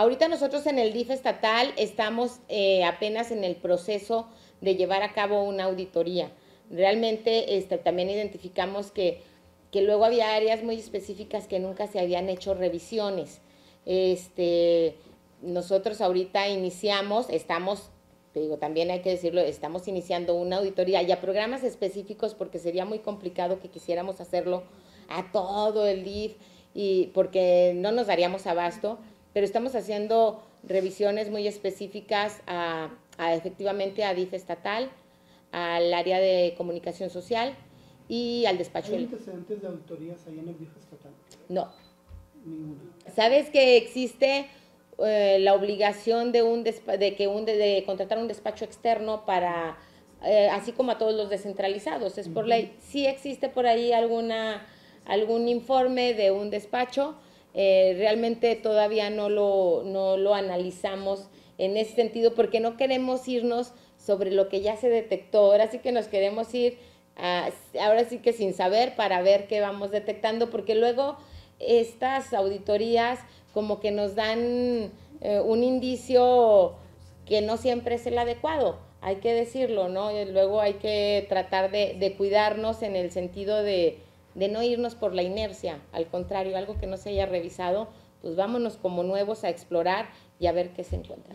Ahorita nosotros en el DIF estatal estamos apenas en el proceso de llevar a cabo una auditoría. Realmente también identificamos que luego había áreas muy específicas que nunca se habían hecho revisiones. Nosotros ahorita iniciamos, estamos, te digo, también hay que decirlo, estamos iniciando una auditoría y a programas específicos porque sería muy complicado que quisiéramos hacerlo a todo el DIF y porque no nos daríamos abasto, pero estamos haciendo revisiones muy específicas efectivamente a DIF estatal, al área de comunicación social y al despacho. ¿Hay antecedentes de auditorías ahí en el DIF estatal? No. Ninguna. ¿Sabes que existe la obligación de contratar un despacho externo para, así como a todos los descentralizados, es por ley? Sí existe por ahí algún informe de un despacho, realmente todavía no lo analizamos en ese sentido porque no queremos irnos sobre lo que ya se detectó, ahora sí que nos queremos ir ahora sí que sin saber para ver qué vamos detectando, porque luego estas auditorías como que nos dan un indicio que no siempre es el adecuado, hay que decirlo, ¿no? Y luego hay que tratar de cuidarnos en el sentido de no irnos por la inercia, al contrario, algo que no se haya revisado, pues vámonos como nuevos a explorar y a ver qué se encuentra.